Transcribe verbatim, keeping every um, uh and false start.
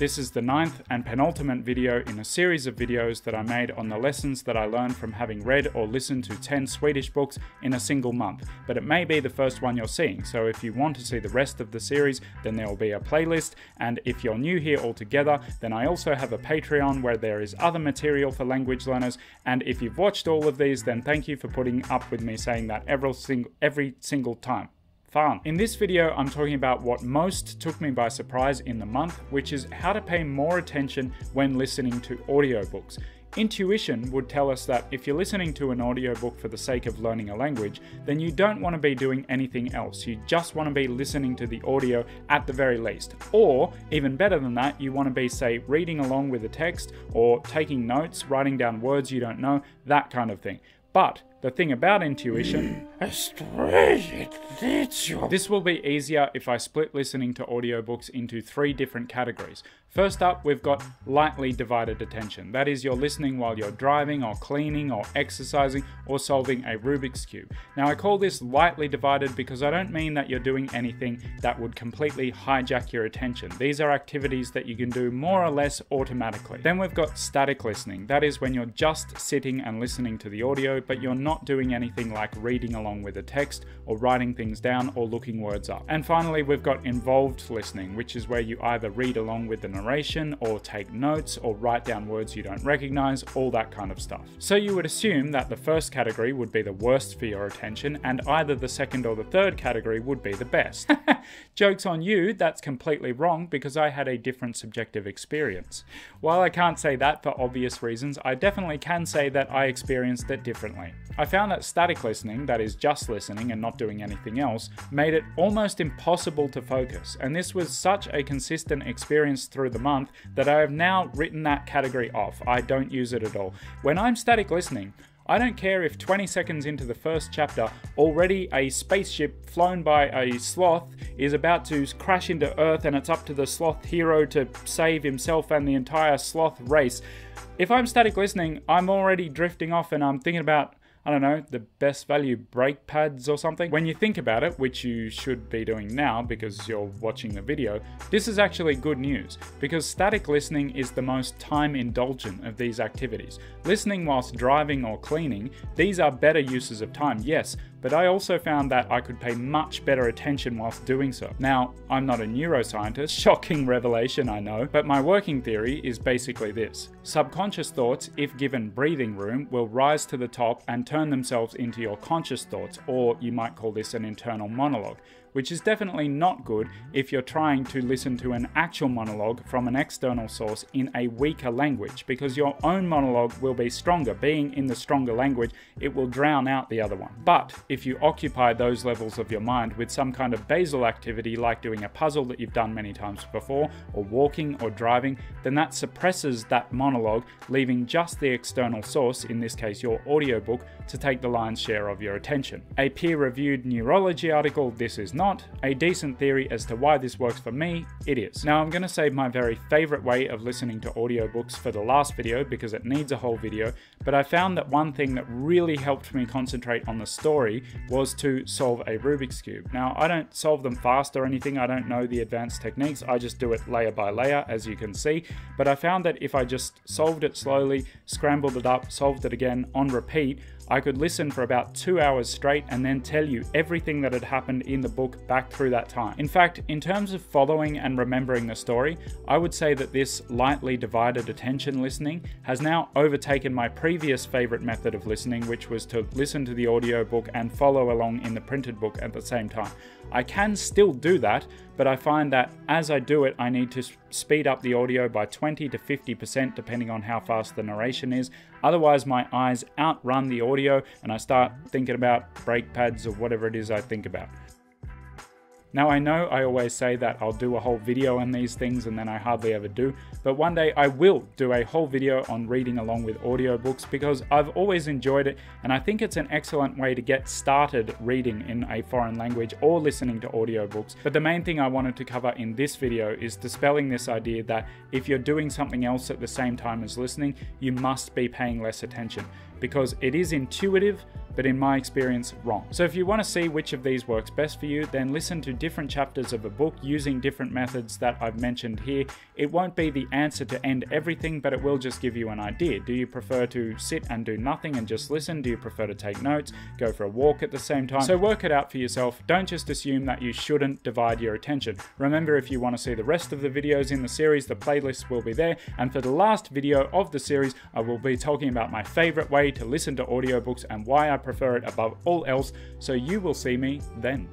This is the ninth and penultimate video in a series of videos that I made on the lessons that I learned from having read or listened to ten Swedish books in a single month, but it may be the first one you're seeing, so if you want to see the rest of the series, then there will be a playlist, and if you're new here altogether, then I also have a Patreon where there is other material for language learners, and if you've watched all of these, then thank you for putting up with me saying that every single, every single time. Fun. In this video, I'm talking about what most took me by surprise in the month, which is how to pay more attention when listening to audiobooks. Intuition would tell us that if you're listening to an audiobook for the sake of learning a language, then you don't want to be doing anything else. You just want to be listening to the audio at the very least. Or, even better than that, you want to be, say, reading along with the text or taking notes, writing down words you don't know, that kind of thing. But the thing about intuition, it leads you. This will be easier if I split listening to audiobooks into three different categories. First up, we've got lightly divided attention. That is, you're listening while you're driving or cleaning or exercising or solving a Rubik's Cube. Now, I call this lightly divided because I don't mean that you're doing anything that would completely hijack your attention. These are activities that you can do more or less automatically. Then we've got static listening. That is when you're just sitting and listening to the audio, but you're not Not doing anything like reading along with a text or writing things down or looking words up. And finally, we've got involved listening, which is where you either read along with the narration or take notes or write down words you don't recognize, all that kind of stuff. So you would assume that the first category would be the worst for your attention and either the second or the third category would be the best. Joke's on you, that's completely wrong because I had a different subjective experience. While I can't say that for obvious reasons, I definitely can say that I experienced it differently. I found that static listening, that is just listening and not doing anything else, made it almost impossible to focus, and this was such a consistent experience through the month that I have now written that category off. I don't use it at all. When I'm static listening, I don't care if twenty seconds into the first chapter, already a spaceship flown by a sloth is about to crash into Earth and it's up to the sloth hero to save himself and the entire sloth race. If I'm static listening, I'm already drifting off and I'm thinking about, I don't know, the best value brake pads or something. When you think about it, which you should be doing now because you're watching the video, this is actually good news because static listening is the most time indulgent of these activities. Listening whilst driving or cleaning, these are better uses of time, yes, but I also found that I could pay much better attention whilst doing so. Now, I'm not a neuroscientist, shocking revelation I know, but my working theory is basically this. Subconscious thoughts, if given breathing room, will rise to the top and turn themselves into your conscious thoughts, or you might call this an internal monologue, which is definitely not good if you're trying to listen to an actual monologue from an external source in a weaker language, because your own monologue will be stronger. Being in the stronger language, it will drown out the other one. But if you occupy those levels of your mind with some kind of basal activity like doing a puzzle that you've done many times before, or walking or driving, then that suppresses that monologue, leaving just the external source, in this case your audiobook, to take the lion's share of your attention. A peer-reviewed neurology article, this is not. A decent theory as to why this works for me, it is. Now I'm going to save my very favourite way of listening to audiobooks for the last video because it needs a whole video, but I found that one thing that really helped me concentrate on the story was to solve a Rubik's Cube. Now I don't solve them fast or anything, I don't know the advanced techniques, I just do it layer by layer as you can see, but I found that if I just solved it slowly, scrambled it up, solved it again on repeat, I could listen for about two hours straight and then tell you everything that had happened in the book back through that time. In fact, in terms of following and remembering the story, I would say that this lightly divided attention listening has now overtaken my previous favorite method of listening, which was to listen to the audiobook and follow along in the printed book at the same time. I can still do that, but I find that as I do it, I need to speed up the audio by twenty to fifty percent depending on how fast the narration is. Otherwise, my eyes outrun the audio and I start thinking about brake pads or whatever it is I think about. Now I know I always say that I'll do a whole video on these things and then I hardly ever do, but one day I will do a whole video on reading along with audiobooks because I've always enjoyed it and I think it's an excellent way to get started reading in a foreign language or listening to audiobooks. But the main thing I wanted to cover in this video is dispelling this idea that if you're doing something else at the same time as listening, you must be paying less attention. because it is intuitive, but in my experience, wrong. So if you want to see which of these works best for you, then listen to different chapters of a book using different methods that I've mentioned here. It won't be the answer to end everything, but it will just give you an idea. Do you prefer to sit and do nothing and just listen? Do you prefer to take notes, go for a walk at the same time? So work it out for yourself. Don't just assume that you shouldn't divide your attention. Remember, if you want to see the rest of the videos in the series, the playlists will be there. And for the last video of the series, I will be talking about my favorite way to listen to audiobooks and why I prefer it above all else, so you will see me then.